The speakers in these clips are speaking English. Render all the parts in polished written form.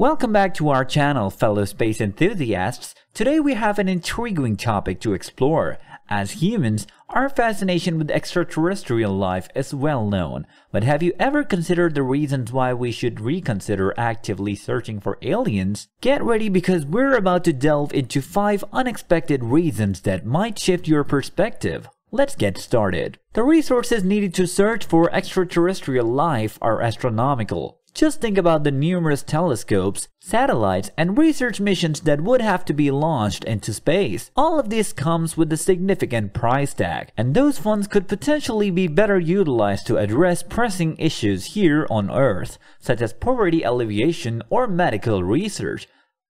Welcome back to our channel, fellow space enthusiasts. Today we have an intriguing topic to explore. As humans, our fascination with extraterrestrial life is well known, but have you ever considered the reasons why we should reconsider actively searching for aliens? Get ready, because we're about to delve into 5 unexpected reasons that might shift your perspective. Let's get started. The resources needed to search for extraterrestrial life are astronomical. Just think about the numerous telescopes, satellites, and research missions that would have to be launched into space. All of this comes with a significant price tag, and those funds could potentially be better utilized to address pressing issues here on Earth, such as poverty alleviation or medical research.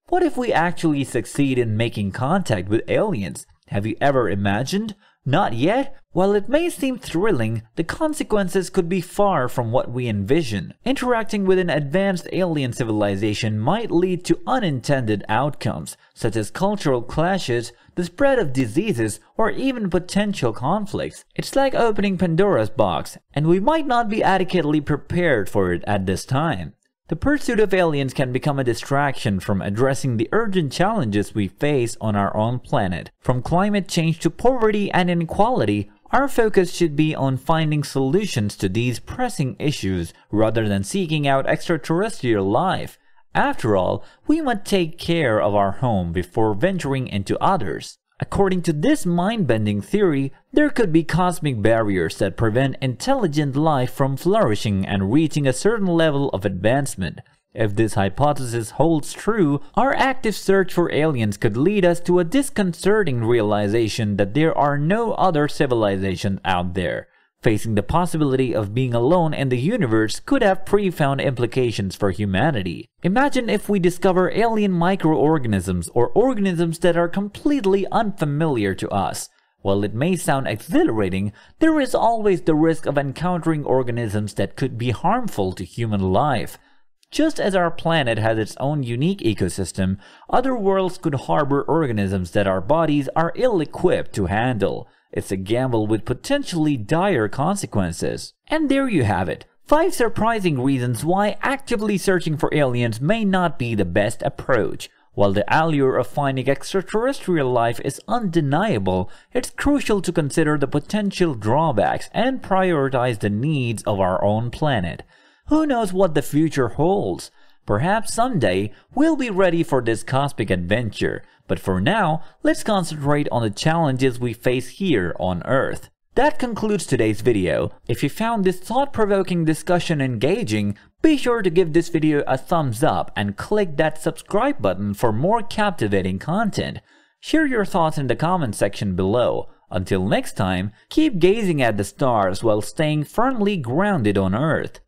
What if we actually succeed in making contact with aliens? Have you ever imagined? Not yet? While it may seem thrilling, the consequences could be far from what we envision. Interacting with an advanced alien civilization might lead to unintended outcomes, such as cultural clashes, the spread of diseases, or even potential conflicts. It's like opening Pandora's box, and we might not be adequately prepared for it at this time. The pursuit of aliens can become a distraction from addressing the urgent challenges we face on our own planet. From climate change to poverty and inequality, our focus should be on finding solutions to these pressing issues rather than seeking out extraterrestrial life. After all, we must take care of our home before venturing into others. According to this mind-bending theory, there could be cosmic barriers that prevent intelligent life from flourishing and reaching a certain level of advancement. If this hypothesis holds true, our active search for aliens could lead us to a disconcerting realization that there are no other civilizations out there. Facing the possibility of being alone in the universe could have profound implications for humanity. Imagine if we discover alien microorganisms or organisms that are completely unfamiliar to us. While it may sound exhilarating, there is always the risk of encountering organisms that could be harmful to human life. Just as our planet has its own unique ecosystem, other worlds could harbor organisms that our bodies are ill-equipped to handle. It's a gamble with potentially dire consequences. And there you have it, 5 surprising reasons why actively searching for aliens may not be the best approach. While the allure of finding extraterrestrial life is undeniable, it's crucial to consider the potential drawbacks and prioritize the needs of our own planet. Who knows what the future holds? Perhaps someday we'll be ready for this cosmic adventure. But for now, let's concentrate on the challenges we face here on Earth. That concludes today's video. If you found this thought-provoking discussion engaging, be sure to give this video a thumbs up and click that subscribe button for more captivating content. Share your thoughts in the comment section below. Until next time, keep gazing at the stars while staying firmly grounded on Earth.